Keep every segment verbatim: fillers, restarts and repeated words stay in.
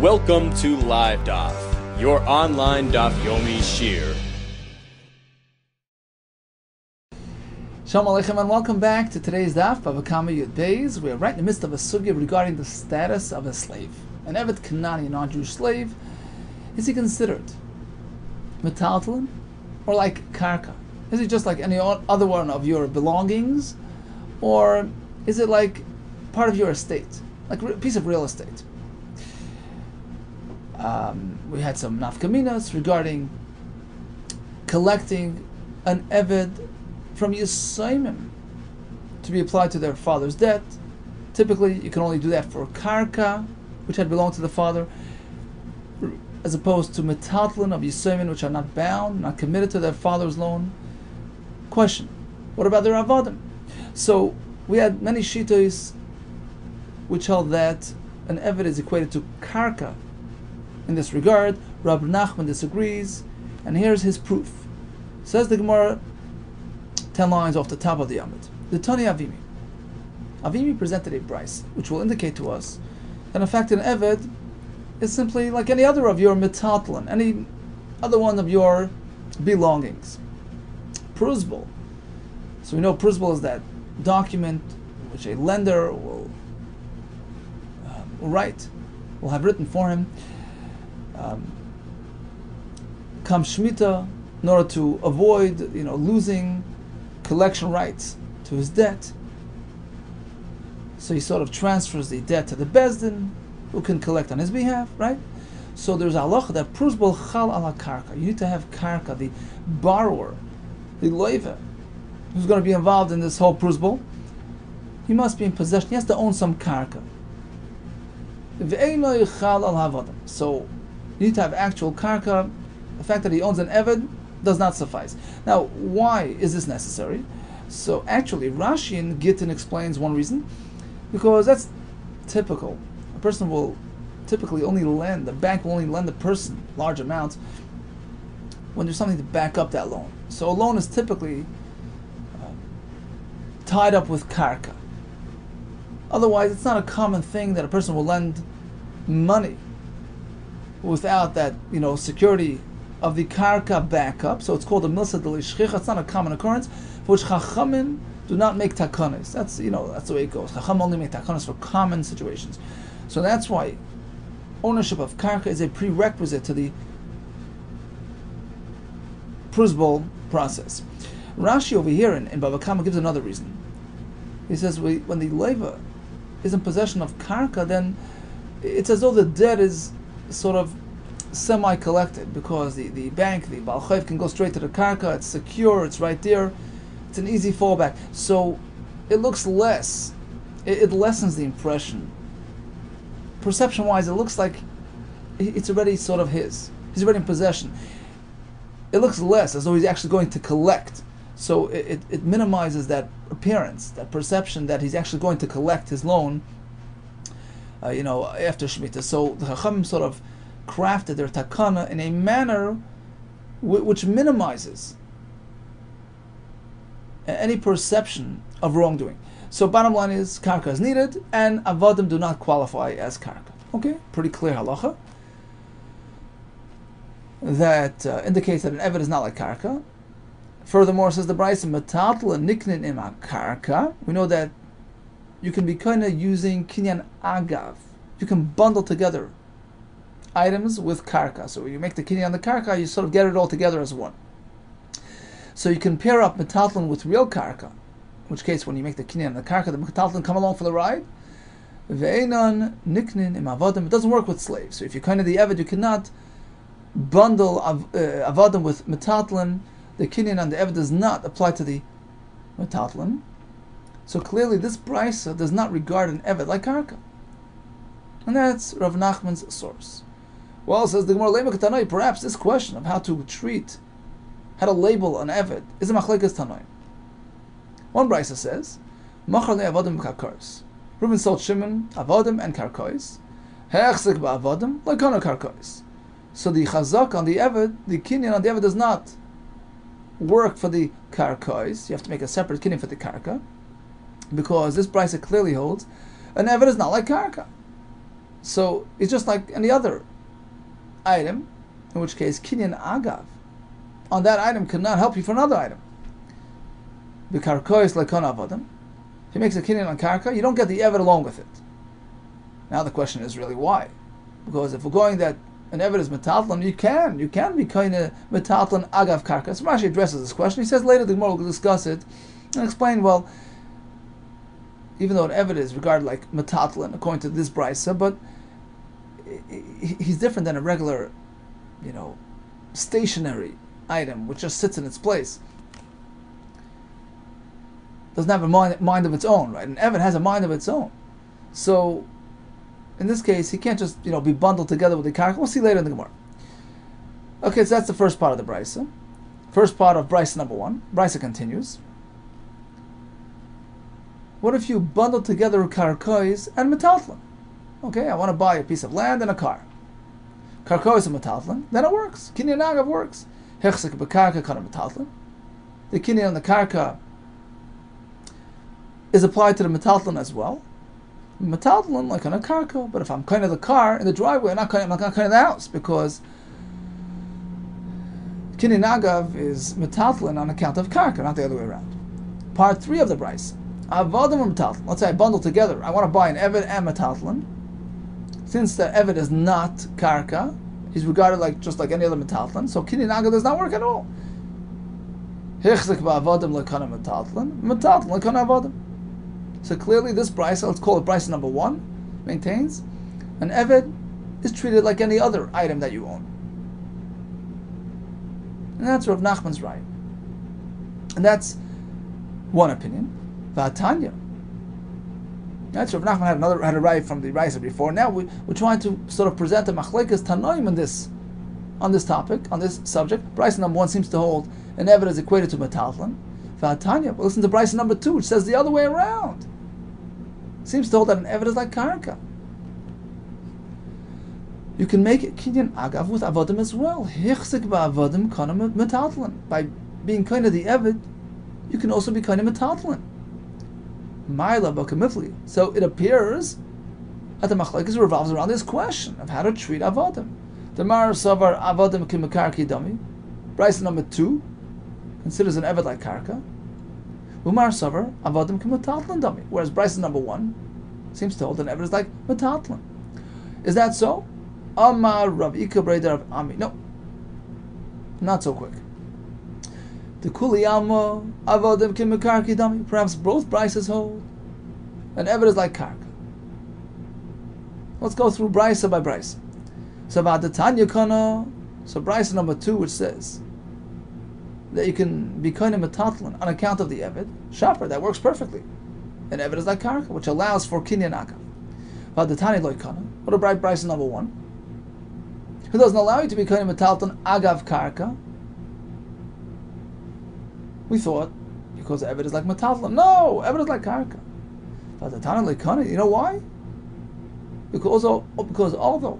Welcome to Live Daf, your online Daf Yomi Shir. Shalom Aleichem and welcome back to today's Daf of Akama Yud Days. We are right in the midst of a sugya regarding the status of a slave. An Evet Kanani, a non-Jewish slave, is he considered metaltalin or like karka? Is he just like any other one of your belongings, or is it like part of your estate, like a piece of real estate? Um, we had some nafkaminas regarding collecting an Eved from Yisayimim to be applied to their father's debt. Typically, you can only do that for karka, which had belonged to the father, as opposed to metaltlin of Yisayimim, which are not bound, not committed to their father's loan. Question: what about their avadim? So we had many shitos which held that an Eved is equated to karka. In this regard, Rabbi Nachman disagrees, and here's his proof. Says the Gemara, ten lines off the top of the Amud. The Tani Avimi. Avimi presented a bris, which will indicate to us that in fact an Eved is simply like any other of your metatlan, any other one of your belongings. Pruzbul. So we know Pruzbul is that document which a lender will uh, write, will have written for him. Um, come Shemitah, in order to avoid, you know, losing collection rights to his debt. So he sort of transfers the debt to the Bezdin, who can collect on his behalf, right? So there's halacha that pruzbul chal ala karka. You need to have karka, the borrower, the loive, who's going to be involved in this whole pruzbul. He must be in possession. He has to own some karka. Ve'eino yichal al havadim. So you need to have actual karka. The fact that he owns an Eved does not suffice. Now, why is this necessary? So actually, Rashi in Gittin explains one reason, because that's typical. A person will typically only lend, the bank will only lend the person large amounts when there's something to back up that loan. So a loan is typically uh, tied up with karka. Otherwise, it's not a common thing that a person will lend money without that, you know, security of the karka backup. So it's called a milsa delishchicha. It's not a common occurrence, for which chachamim do not make takanas. That's, you know, that's the way it goes. Chacham only make takanas for common situations. So that's why ownership of karka is a prerequisite to the pruzbul process. Rashi over here in, in Bava Kama gives another reason. He says we, when the leiva is in possession of karka, then it's as though the debt is sort of semi-collected, because the, the bank, the Baal Chayv, can go straight to the karka, it's secure, it's right there, it's an easy fallback. So it looks less, it, it lessens the impression. Perception-wise, it looks like it's already sort of his. He's already in possession. It looks less as though he's actually going to collect. So it, it, it minimizes that appearance, that perception that he's actually going to collect his loan, Uh, you know, after Shemitah. So the Chachamim sort of crafted their takana in a manner w which minimizes any perception of wrongdoing. So bottom line is, karka is needed, and avadim do not qualify as karka. Okay, pretty clear halacha that uh, indicates that an eved is not like karka. Furthermore, says the Braisa, metatla niknin ima karka. We know that you can be kind of using kinyan agav. You can bundle together items with karka. So when you make the kinyan and the karka, you sort of get it all together as one. So you can pair up metatlan with real karka, in which case when you make the kinyan and the karka, the metatlan come along for the ride. Ve'enan niknin im avadim. It doesn't work with slaves. So if you're kind of the eved, you cannot bundle av uh, avadim with metatlan. The kinyan and the eved does not apply to the metatlan. So clearly this brisa does not regard an eved like karka. And that's Rav Nachman's source. Well, says the Gemara Leima Katanoi, perhaps this question of how to treat, how to label an eved, is a machlekes Tanoim. One brisa says, Machar le'avodim karkois. Reuben sold Shimon avodim and karkois. Hechzik ba'avodim le'kono karkois. So the chazak on the eved, the kinyan on the eved does not work for the karkois. You have to make a separate kinyan for the karka, because this brisa clearly holds an eved is not like karka. So it's just like any other item, in which case kinyan agav on that item cannot help you for another item. B'karkois lekon avadim. If he makes a kinyan on karka, you don't get the eved along with it. Now the question is really why? Because if we're going that an eved is metatlan, you can you can be kinyan metatlan agav karka. So Rashi addresses this question. He says later the Gemara will discuss it and explain, well, even though an eved is regarded like metatlan according to this brisa, but he's different than a regular, you know, stationary item which just sits in its place. Doesn't have a mind, mind of its own, right? And Evan has a mind of its own. So, in this case, he can't just, you know, be bundled together with the karka. We'll see later in the Gemara. Okay, so that's the first part of the Brisa. First part of Brisa number one. Brisa continues. What if you bundle together karkois and metaltlin? Okay, I want to buy a piece of land and a car. Karkois and metaltlin, then it works. Kinyan agav works. Hechsek b'karka kana metaltlin. The kinyan on the karka is applied to the metaltlin as well. Metaltlin, like on a karko, but if I'm kind of the car in the driveway, I'm not kind of, I'm not kind of the house, because kinyan agav is metaltlin on account of karka, not the other way around. Part three of the brisa. Avadim and metaltlin. Let's say I bundle together. I want to buy an eved and metaltlin. Since the eved is not karka, he's regarded like just like any other metaltlin, so kinyan agav does not work at all. Hechzik ba'avadim lekana metaltlin, metaltlin lekana avadim. So clearly this brisa, let's call it brisa number one, maintains an eved is treated like any other item that you own. And that's Rav Nachman's right. And that's one opinion. V'atanya. That's Rav Nachman had another had a right from the brisa before. Now we, we're trying to sort of present the machlekas tanoim in this on this topic, on this subject. Brisa number one seems to hold an eved is equated to metaltlin. V'atanya. But listen to brisa number two, which says the other way around. Seems to hold that an eved is like karka. You can make it kinyan agav with avadim as well. Hichzik ba'avadim kana metaltlin. By being kind of the eved, you can also be kind of metaltlin. Myla b'kamifli. So it appears that the machlekes revolves around this question of how to treat avadim. The Mar Savar avadim kimakarki dami. Brisa number two considers an eved like karka. Umar Savar avadim kimataltlin dami. Whereas brisa number one seems to hold an eved is like metaltlin. Is that so? Amar Rav Ika Breder of Ami. No, not so quick. The Kuliyama avadim kimakarki dami. Perhaps both brises hold an eved is like karka. Let's go through brisa by brisa. So v'adatanya kana. So brisa number two, which says that you can be kind of metatlin on account of the eved. Shapar, that works perfectly. An eved is like karka, which allows for kinyan agav. V'adatanya loy kana. What about brisa number one? Who doesn't allow you to be kind of metatlin agav karka? We thought because eved is like metatlin. No, eved is like karka. V'adatanya loy kana. You know why? Because although, because although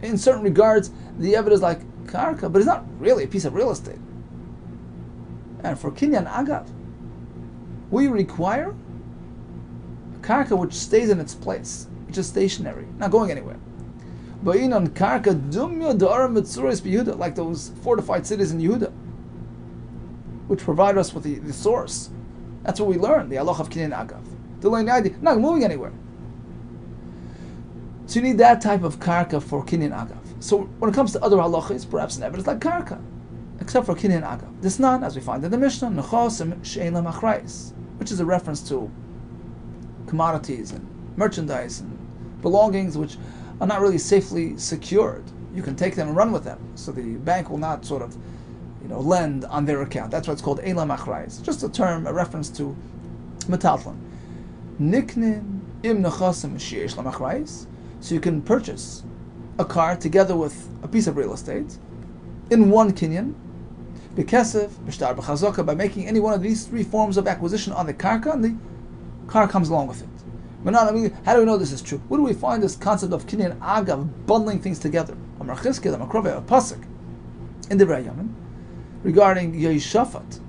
in certain regards the eved is like karka, but it's not really a piece of real estate. And for kinyan agav, we require a karka which stays in its place, which is stationary, not going anywhere. Ba'inon karka dumya da'ar mitzuris b'Yehuda, like those fortified cities in Yehuda, which provide us with the, the source. That's what we learn, the halach of kinyan agav. Not moving anywhere. So you need that type of karka for kinyan agav. So when it comes to other halachas, perhaps an eved is like karka, except for kinyan agav. This not, as we find in the Mishnah, nechosim she'ein lahem achrais, which is a reference to commodities and merchandise and belongings which are not really safely secured. You can take them and run with them, so the bank will not sort of, you know, lend on their account. That's why it's called ein lahem achrais. Just a term, a reference to metaltlin. Niknin im nechosim she'esh lahem achrais. So you can purchase a car together with a piece of real estate in one kinyan, b'kesef, b'shtar, b'chazoka, by making any one of these three forms of acquisition on the karka, and the car comes along with it. How do we know this is true? Where do we find this concept of kinyan agav, bundling things together? Amar Chizkiya, Amar Krove, a pasuk in Divrei Yamin regarding Yehoshaphat.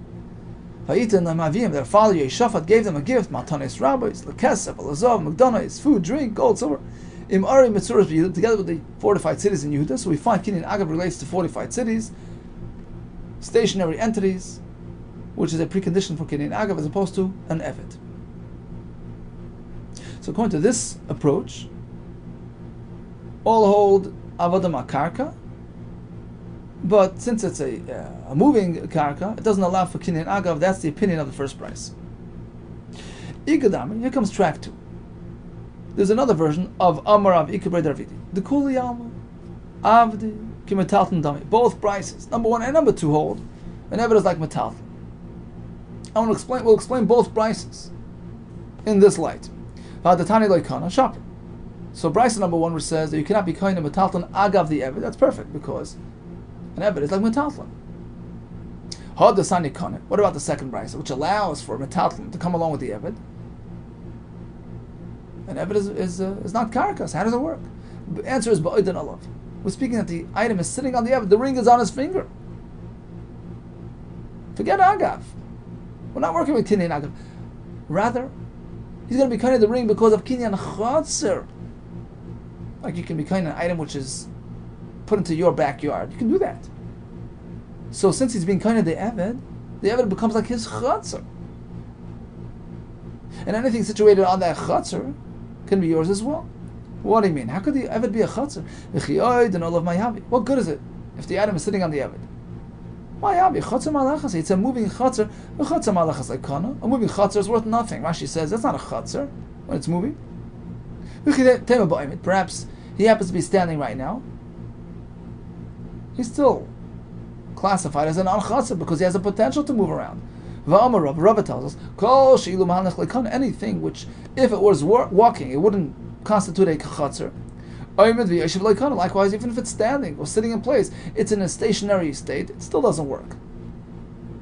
Their father Yehoshaphat gave them a gift, matanes rabbis, l'kesef, l'zov, mukdanos, food, drink, gold, silver. Im Ari Mitzuras B'Yehuda, together with the fortified cities in Yehuda. So we find Kinyan Agav relates to fortified cities, stationary entities, which is a precondition for Kinyan Agav as opposed to an Evet. So according to this approach, all hold Avadim HaKarka, but since it's a, uh, a moving Karka, it doesn't allow for Kinyan Agav. That's the opinion of the first price. Here comes track two. There's another version of Amar Av Ikabre Darvidi. The Kuli Alma, Avdi, Kimetalton Dami. Both prices, number one and number two, hold, and Eved is like Metalton. I want to explain, we'll explain both prices in this light. Vadatani Loikana Shopper. So, price number one, which says that you cannot be kind of Metalton Agav the Eved, that's perfect because an Eved is like Metalton. Hadasani Kana. What about the second price, which allows for Metalton to come along with the Eved? And Eved is, is, uh, is not Karkas. How does it work? The answer is Ba'idin Alav. We're speaking that the item is sitting on the Eved. The ring is on his finger. Forget Agav. We're not working with Kinyan Agav. Rather, he's going to be kind of the ring because of Kinyan Chatzir. Like you can be kind of an item which is put into your backyard. You can do that. So since he's being kind of the Eved, the Eved becomes like his Chatzir. And anything situated on that Chatzir can be yours as well. What do you mean? How could the Eved be a Chatzir? What good is it if the item is sitting on the Eved? It's a moving Chatzir. A moving Chatzir is worth nothing. Rashi says that's not a Chatzir when it's moving. Perhaps he happens to be standing right now. He's still classified as a non-Chatzir because he has a potential to move around. Va'amar Rav, Rav tells us, anything which, if it was walking, it wouldn't constitute a chatzir. Likewise, even if it's standing or sitting in place, it's in a stationary state, it still doesn't work.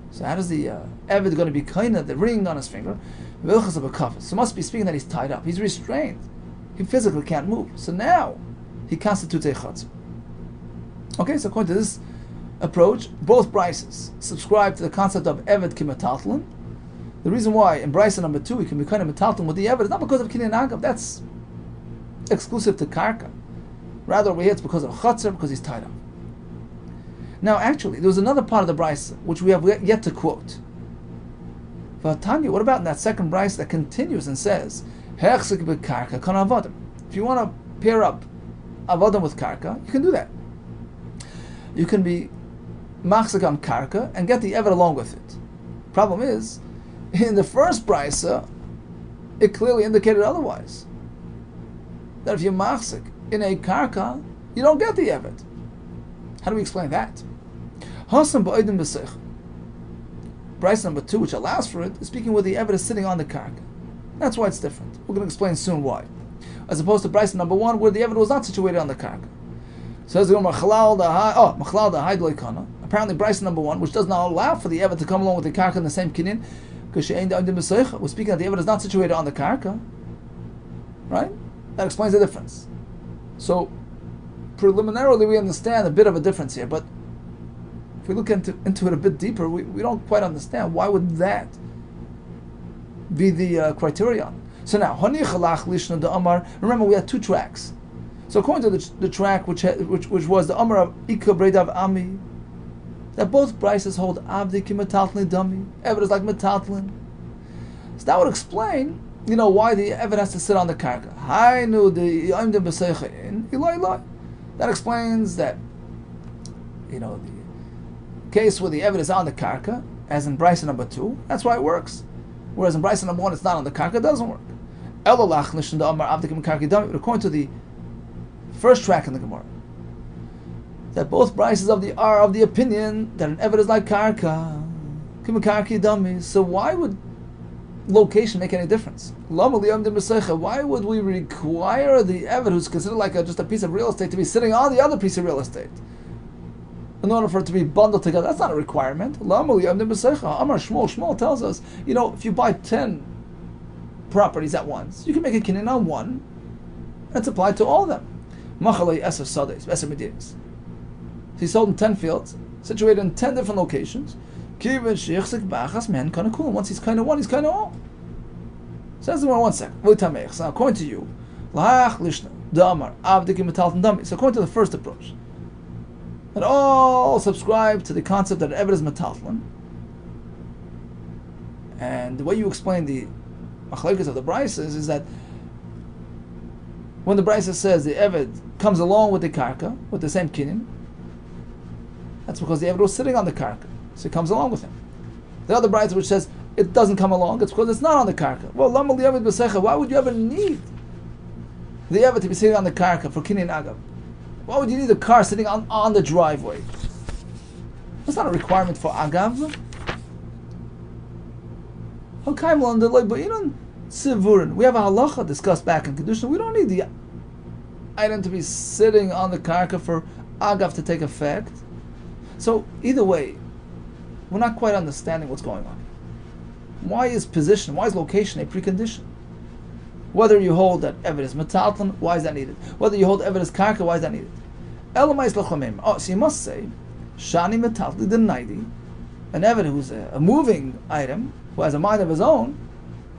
So how does the uh, Eved going to be kind of the ring on his finger? So must be speaking that he's tied up, he's restrained. He physically can't move. So now, he constitutes a chatzir. Okay, so according to this approach, both Brises subscribe to the concept of Eved Kimetaltlin. The reason why in Brisa number two we can be kind of metaltlin with the Eved is not because of Kinyan Agav, that's exclusive to Karka. Rather, over here it's because of Chatzir, because he's tied up. Now, actually, there was another part of the Brisa which we have yet to quote. But Tanya, what about in that second Brisa that continues and says, Hechzik beKarka kan avadim? If you want to pair up avadim with Karka, you can do that. You can be Machzik on Karka and get the Eved along with it. Problem is, in the first Brisa, it clearly indicated otherwise. That if you're Machzik in a Karka, you don't get the Eved. How do we explain that? Hasan Ba'idin B'Sech. Brisa number two, which allows for it, is speaking where the Eved is sitting on the Karka. That's why it's different. We're going to explain soon why. As opposed to Brisa number one, where the Eved was not situated on the Karka. Says the Machlal Dahai, oh, Machlal Dahai D'Loikana. Apparently, Brisa number one, which does not allow for the Eved to come along with the Karka in the same Kinyan, because she ain't the Adim B'Seicha. We're speaking that the Eved is not situated on the Karka. Right? That explains the difference. So, preliminarily, we understand a bit of a difference here, but if we look into, into it a bit deeper, we, we don't quite understand. Why would that be the uh, criterion? So now, remember, we had two tracks. So according to the, the track which, which which was the Amar of Ika Bredav Ami, that both prices hold Avdi Ki Metaltlin Dami. Eved is like Metaltlin. So that would explain, you know, why the Eved has to sit on the Karka. Hainu the Yomdim B'Seichein Ilai Ilai. That explains that, you know, the case where the Eved is on the Karka, as in Brisa number two, that's why it works. Whereas in Brisa number one, it's not on the Karka, it doesn't work. Elolach Nishin the Amar Avdi Ki Metaltlin Dami. According to the first track in the Gemara, that both Brises of the are of the opinion that an Eved is like Karka, Kimakarki Dami. So why would location make any difference? Why would we require the Eved, who's considered like a, just a piece of real estate, to be sitting on the other piece of real estate in order for it to be bundled together? That's not a requirement. Amar Shmuel Shmuel tells us, you know, if you buy ten properties at once, you can make a kinyan on one, and it's applied to all of them. Machalei Esav Sades, Esav Medinas. He sold in ten fields, situated in ten different locations. Once he's kind of one, he's kind of all. Says the one, one second. According to you, Lach Lishna, the Amar, Avdik Metalton Dami. So according to the first approach, that all subscribe to the concept that Eved is Metalton, and the way you explain the Machlekes of the Braises is that when the Braises says the Eved comes along with the Karka, with the same Kinin, that's because the Eved was sitting on the Karka, so it comes along with him. The other Braises which says it doesn't come along, it's because it's not on the Karka. Well, Lama Li'Eved B'Secha, why would you ever need the Eved to be sitting on the Karka for Kinin Agav? Why would you need a car sitting on, on the driveway? That's not a requirement for Agav. We have a halacha discussed back in Kedushin. We don't need the item to be sitting on the karka for agav to take effect. So either way, we're not quite understanding what's going on. Why is position, why is location a precondition? Whether you hold that Eved is metalton, why is that needed? Whether you hold Eved is karka, why is that needed? Oh, so you must say, shani metalton denaidi, an Eved who's a, a moving item, who has a mind of his own,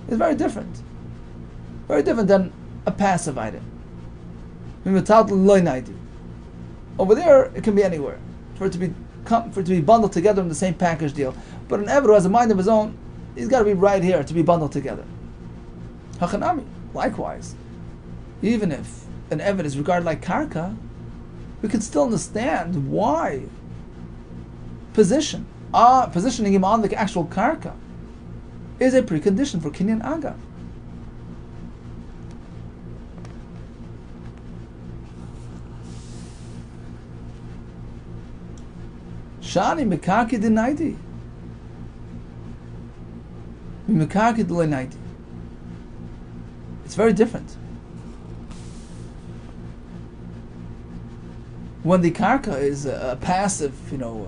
is very different. Very different than a passive item. Over there, it can be anywhere, for it to be for it to be bundled together in the same package deal. But an Eved who has a mind of his own, he's got to be right here to be bundled together. Hachanami, likewise. Even if an Eved is regarded like karka, we can still understand why position, ah, positioning him on the actual karka, is a precondition for Kinyan Agav. Shani Mekaki Denaiti. Mekaki Denaiti. It's very different. When the karka is a passive, you know,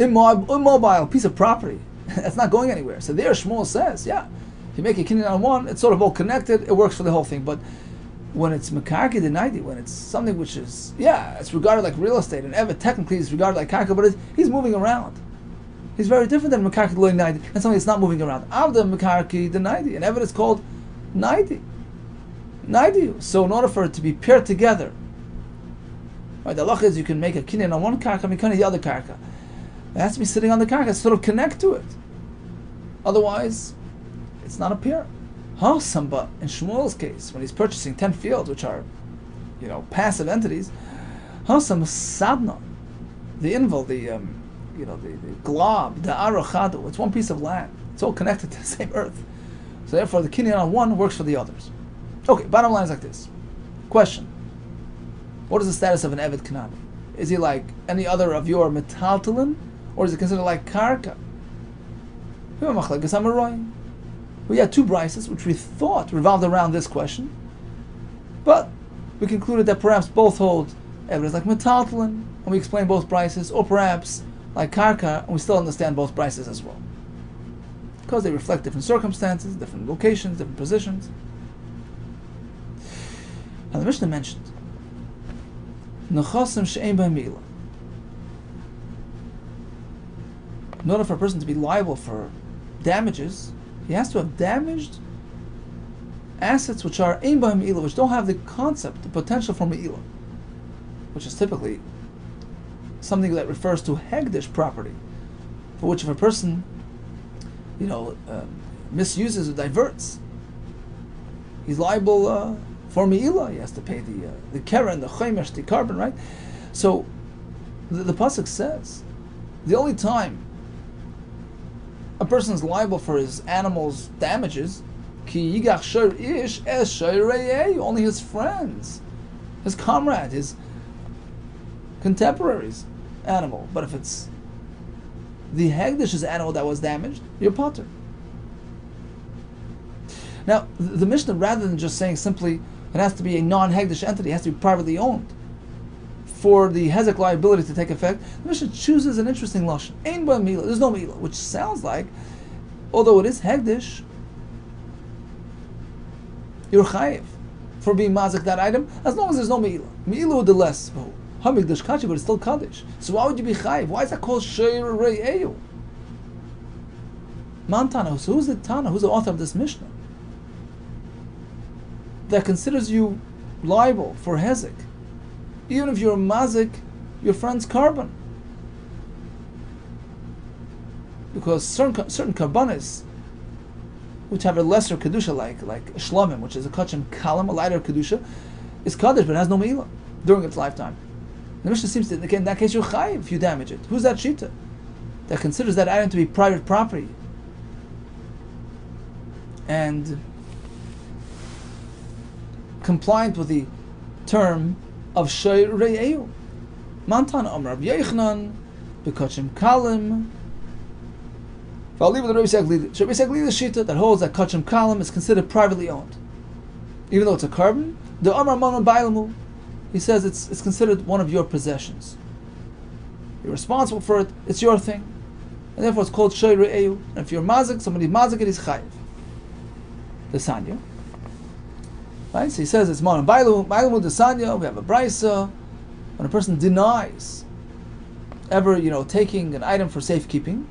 immobile piece of property, that's not going anywhere. So there Shmuel says, yeah, if you make a kinyan on one, it's sort of all connected, it works for the whole thing. But when it's mekarki denaidi, when it's something which is, yeah, it's regarded like real estate, and Eved technically is regarded like karka, but it, he's moving around. He's very different than mekarki denaidi, and something that's not moving around. Avda mekarki denaidi, and Eved is called naidi. Naidi. So in order for it to be paired together, right, the halacha is you can make a kinyan on one karka, mekarki the other karka. It has to be sitting on the karka, sort of connect to it. Otherwise, it's not a pair. Awesome, but in Shmuel's case, when he's purchasing ten fields, which are, you know, passive entities, awesome sadna, the inval, the um, you know, the, the glob, the arachado. It's one piece of land. It's all connected to the same earth. So therefore, the kinyan on one works for the others. Okay. Bottom line is like this. Question: what is the status of an Eved Kanani? Is he like any other of your metaltalin, or is it considered like karka? We had two brises which we thought revolved around this question, but we concluded that perhaps both hold Eved is like metaltalin, and we explain both brises, or perhaps like karka, and we still understand both brises as well, because they reflect different circumstances, different locations, different positions. And the Mishnah mentioned nechosim she'ein b'hem milah. In order for a person to be liable for damages, he has to have damaged assets which are ein b'hem milah, which don't have the concept, the potential for milah, which is typically something that refers to hegdish property, for which if a person, you know, uh, misuses or diverts, he's liable uh, for milah. He has to pay the uh, the keren, the chomesh, the carbon, right? So the, the pasuk says the only time a person is liable for his animal's damages, ki yigach shor ish es shor re'ei, only his friends, his comrade, his contemporaries' animal. But if it's the hegdish's animal that was damaged, you're potter. Now the, the Mishnah, rather than just saying simply it has to be a non-hegdish entity, it has to be privately owned for the hezek liability to take effect, the Mishnah chooses an interesting lashon. Ein b'hem milah, there's no milah, which sounds like, although it is hegdish, you're chayiv for being mazik that item, as long as there's no milah. Milah the less, hamigdash kachi, but it's still kaddish. So why would you be chayiv? Why is that called sheir re'eyu? Man Tana, so who's the Tana, who's the author of this Mishnah, that considers you liable for hezek. Even if you're a mazik, your friend's carbon. Because certain certain karbanis, which have a lesser kedusha, like like shlamim, which is a kachem kalam, a lighter kedusha, is kaddish but has no meila during its lifetime. And the Mishnah seems to indicate in that case you're chayiv if you damage it. Who's that shita that considers that item to be private property? And compliant with the term of shayreyu, mantan amar b'yechnan b'kachim kalim. I'll leave it to Rabbi Saglili. Rabbi Saglili is shita that holds that kachim kalim is considered privately owned, even though it's a carbon. The amar manon bailamu, he says it's it's considered one of your possessions. You're responsible for it. It's your thing, and therefore it's called shayreyu. And if you're mazik, somebody mazik it is chayiv. The sanya, right? So he says it's manon bailamu. Bailamu the sanya. We have a brisa when a person denies ever you know taking an item for safekeeping.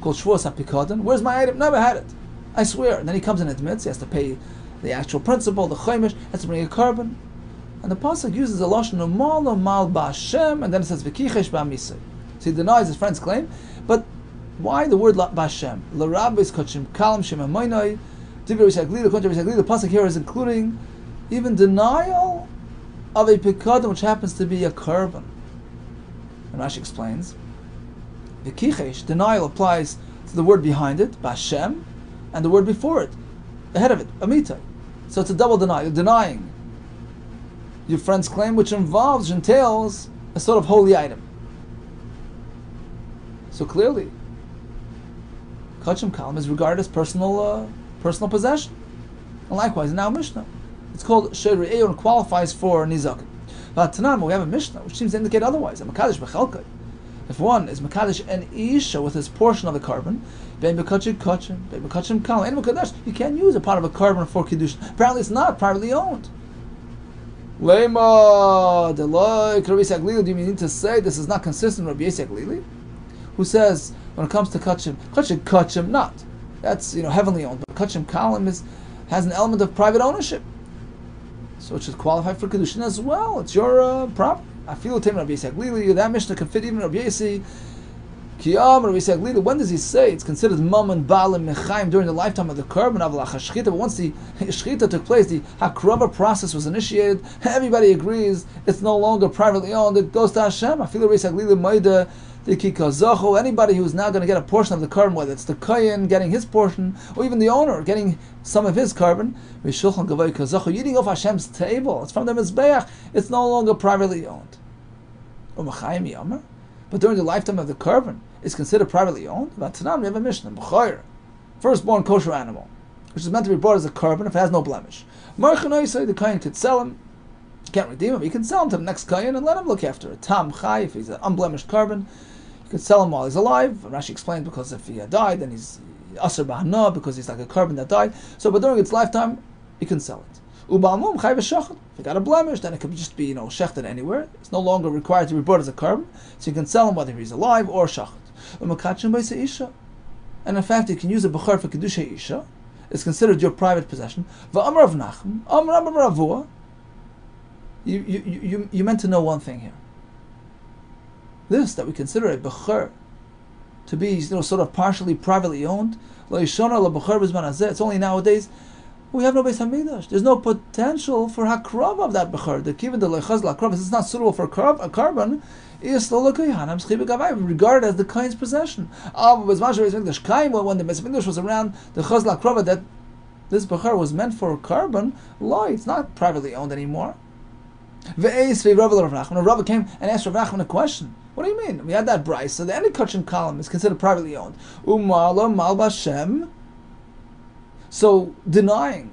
Called Shvos HaPikadon. Where's my item? Never had it. I swear. And then he comes and admits. He has to pay the actual principal, the Chaimish, has to bring a carbon. And the Pasuk uses a Lashon Mal Mal Ba'Hashem, and then it says V'kichesh Ba'Misay. So he denies his friend's claim. But why the word Ba'Hashem? L'Rabbis Kachim Kalam Shem HaMoynoi Divrei Shagli, the Kontra Shagli, the Pasuk here is including even denial of a Pikadon, which happens to be a carbon. And Rashi explains the kichesh, denial, applies to the word behind it, Bashem, and the word before it, ahead of it, Amita. So it's a double denial. You're denying your friend's claim, which involves, entails, a sort of holy item. So clearly, Kachim Kalam is regarded as personal uh, personal possession. And likewise, now Mishnah. It's called Sheir'eyon and qualifies for Nizakim. But Tanam, we have a Mishnah, which seems to indicate otherwise. A Makadosh Bechelkai. If one is Makadosh and Isha with his portion of the carbon, Ben Bekachim Kachim, Ben Bekachim Kalam, and Makadosh, you can't use a part of a carbon for Kiddushin. Apparently it's not privately owned. Lema, Deloi, Rabbi Saglili, do you mean to say this is not consistent with Rabbi Saglili, who says when it comes to Kachim, Kachim Kachim, not. That's, you know, heavenly owned, but Kachim Kalam is, has an element of private ownership. So it should qualify for Kiddushin as well. It's your uh, property. I feel Rabbi Saglili, that Mishnah can fit even Rabbi Yasi. Kiyam Rabbi Saglili, when does he say it's considered Maman Baalim Mechaim during the lifetime of the Korban of HaShechita? But once the Shechita took place, the Hakrava process was initiated, everybody agrees it's no longer privately owned, it goes to Hashem. I feel Rabbi Saglili, Maida, the Kikazacho, anybody who's now going to get a portion of the Korban, whether it's the Kayan getting his portion, or even the owner getting some of his Korban, Mishulchan Gavai Kazacho, eating off Hashem's table, it's from the Mizbeach, it's no longer privately owned. But during the lifetime of the korban, it's considered privately owned. But Tanam, we have a Mishnah, b'choyer, firstborn kosher animal, which is meant to be brought as a korban if it has no blemish. Marchanoisei, the kohen could sell him, can't redeem him. He can sell him to the next kohen and let him look after it. Tam chai, if he's an unblemished korban, you could sell him while he's alive. And Rashi explained because if he had died, then he's aser b'hana because he's like a korban that died. So, but during its lifetime, you can sell it. Uba'amum chai v'shachad. If you got a blemish, then it could just be, you know, shechted anywhere. It's no longer required to be brought as a carbon, so you can sell him whether he's alive or shachad. Umakachim b'yse isha. And in fact, you can use a b'chor for kedusha isha. It's considered your private possession. V'amar av nachem, amar amar avua. You you you you meant to know one thing here. This that we consider a b'chor to be, you know, sort of partially privately owned. Lo yishona la b'chor b'zman hazeh. It's only nowadays. We have no Beis Hamidrash. There's no potential for hakrav of that bechor. The kiven the lechaz lakrav is not suitable for a carbon. Is lo lekayhanam schibe gavayim regarded as the kohen's possession. When the Beis Hamidrash was around, the chaz lakrav that this bechor was meant for a carbon, lo, it's not privately owned anymore. Ve'eis ve'ravel Rav Nachman. Rav came and asked Rav Nachman a question. What do you mean? We had that brayso. So the any kachim kalam is considered privately owned. Umalo mal b'Hashem. So denying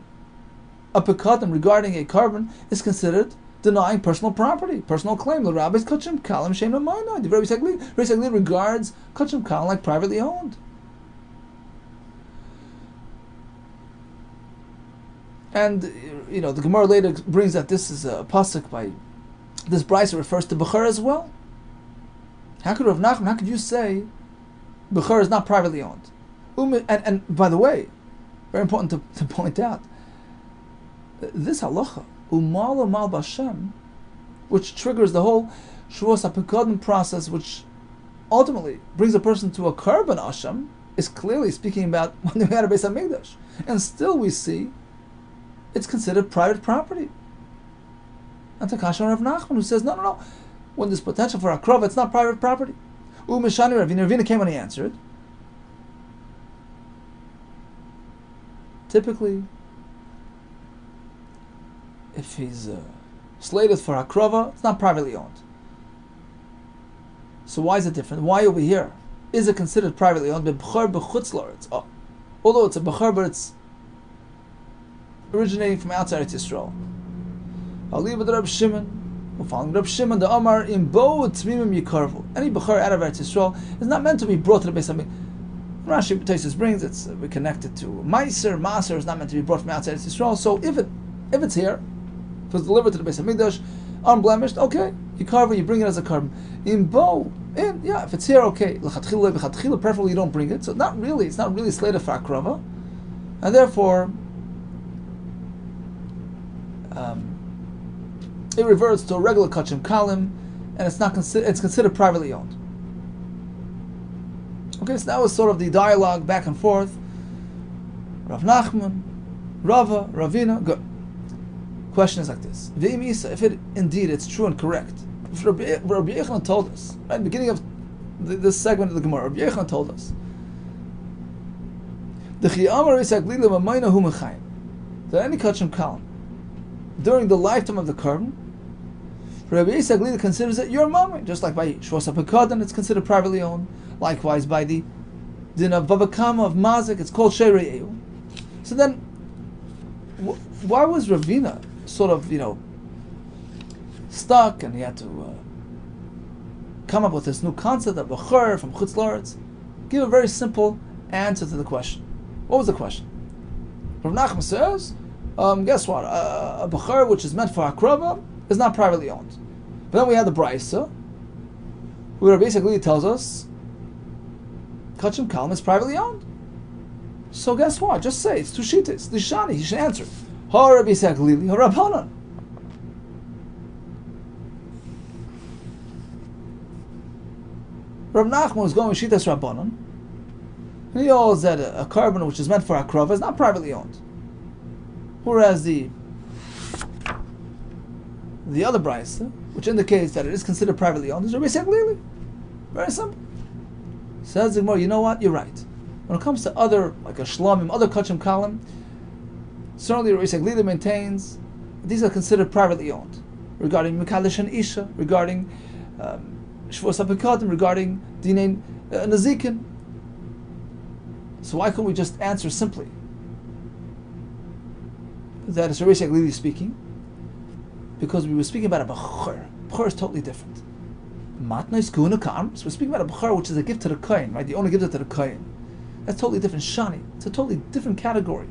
a pekadim regarding a carbon is considered denying personal property, personal claim. The rabbis kachim kalam shem l'mayna. The Rabbi Saglili regards kachim kalam like privately owned. And you know the Gemara later brings that this is a pasuk by this brisa refers to bechor as well. How could Rav Nachman? How could you say bechor is not privately owned? And, and by the way. Very important to, to point out. This halacha Umala Mal Bashem, which triggers the whole Shuos HaPekodin process, which ultimately brings a person to a Korban Hashem, is clearly speaking about when we had a Beis HaMikdash. And still we see it's considered private property. And Takasha Rav Nachman, who says, no, no, no, when there's potential for Akrova, it's not private property. Umeshani Ravina, Ravina came and he answered. Typically, if he's uh, slated for Akrova, it's not privately owned. So why is it different? Why over here is it considered privately owned? B'chor b'chutzlaretz. Oh, although it's a b'chor, but it's originating from outside Yisrael. Aliba Reb Shimon, we're following Reb Shimon the Amar in bo tzmimim yikarvu. Any b'chor out of Eretz Yisrael is not meant to be brought to the Beis Hamikdash. Rashi B'Taisus brings it's uh, we connected to Meiser. Maser is not meant to be brought from outside Yisrael. So if it if it's here, if it's delivered to the Beis Hamikdash, unblemished, okay, you carve it, you bring it as a carbon. In Bo, and yeah, if it's here, okay, preferably you don't bring it. So not really, it's not really slated for Akrava. And therefore, um, it reverts to a regular Kachim Kalim, and it's not considered it's considered privately owned. Okay, so that was sort of the dialogue back and forth. Rav Nachman, Rava, Ravina, good. Question is like this: if it indeed it's true and correct, if Rabbi Yechon told us right at the beginning of the, this segment of the Gemara, Rabbi Yechon told us the that any kachim kalim during the lifetime of the korban, Rabbi Yisrael considers it your mama, just like by Shuos HaPekodin it's considered privately owned. Likewise, by the din of Bava Kama of Mazik, it's called Sherei Eyu. So then, wh- why was Ravina sort of, you know, stuck, and he had to uh, come up with this new concept of Bechor from Chutz La'aretz? Give a very simple answer to the question. What was the question? Rav Nachman says, um, guess what? Uh, a Bechor which is meant for Akrava is not privately owned. But then we had the Brisa, where basically tells us Kachim Kalim is privately owned. So guess what? Just say it's Tushita, it's Lishani. He should answer. Ha Rabbi Yisrael Galili, ha Rabbanan. Rav Nachman was going with Shitas Rabbanan, and he holds that a, a carbon which is meant for Akrava is not privately owned. Whereas the the other brisa, which indicates that it is considered privately owned, is Rabbi Yisrael Galili. Very simple. Says the Gemara, you know what? You're right. When it comes to other, like a Shlomim, other Kachim Kalim, certainly Rabbi Yisrael Galili maintains these are considered privately owned. Regarding Mekadesh and Isha, regarding um, Shuos HaPekodin, regarding Dinei uh, Nezikin. So why couldn't we just answer simply that it's Rabbi Yisrael Galili speaking? Because we were speaking about a Bechor. Bechor is totally different. Matnos kuna karms. We're speaking about a bechor, which is a gift to the kohen, right? The owner gives it to the kohen. That's totally different. Shani. It's a totally different category.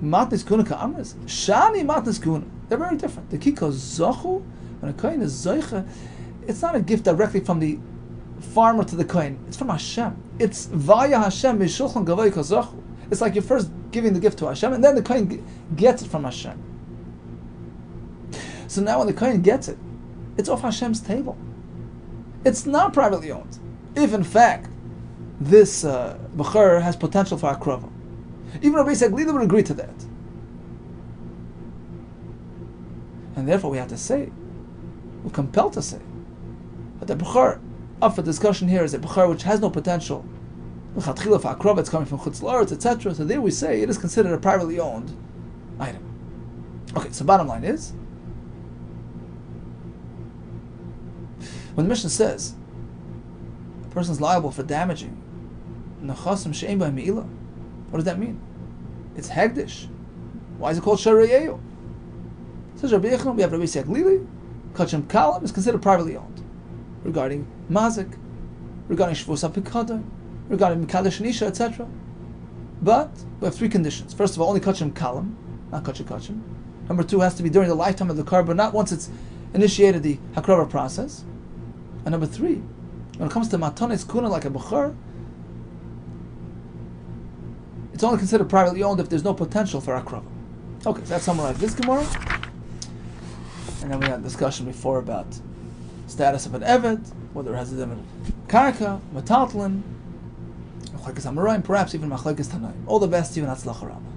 Matnos kuna karms. Shani matnos kuna. They're very different. The kiko zochu, when a kohen is zoicha, it's not a gift directly from the farmer to the kohen. It's from Hashem. It's vaya Hashem mishulchan gavoy kazochu. It's like you're first giving the gift to Hashem, and then the kohen g- gets it from Hashem. So now when the kohen gets it, it's off Hashem's table. It's not privately owned. If in fact, this uh, bechor has potential for akrava. Even Rabbi Yisrael Galili would agree to that. And therefore we have to say, we're compelled to say, that the bechor up for discussion here is a bechor which has no potential. L'chadchila for akrava, it's coming from Chutz La'aretz, et cetera. So there we say it is considered a privately owned item. Okay, so bottom line is, when the Mishnah says a person is liable for damaging nechasim she'ein b'hem me'ila, what does that mean? It's hegdish. Why is it called Sherei Eyu? It says Rabbi Yechon, we have Rabbi Yisrael Galili, Kachim Kalim is considered privately owned. Regarding Mazik, regarding Shuos HaPekodin, regarding Mekadesh and Isha, et cetera. But we have three conditions. First of all, only Kachim Kalim, not Kachim Kachim. Number two, has to be during the lifetime of the korban, not once it's initiated the Hakrava process. And number three, when it comes to matanis kuna like a bechor, it's only considered privately owned if there's no potential for akrava. Okay, so that summarizes this Gemara. And then we had a discussion before about status of an Evet, whether it has a dimension Karka, Metaltlin, Machlekes Amoraim, perhaps even Machlekes Tanaim. All the best to you in Hatzlacha Rabbah.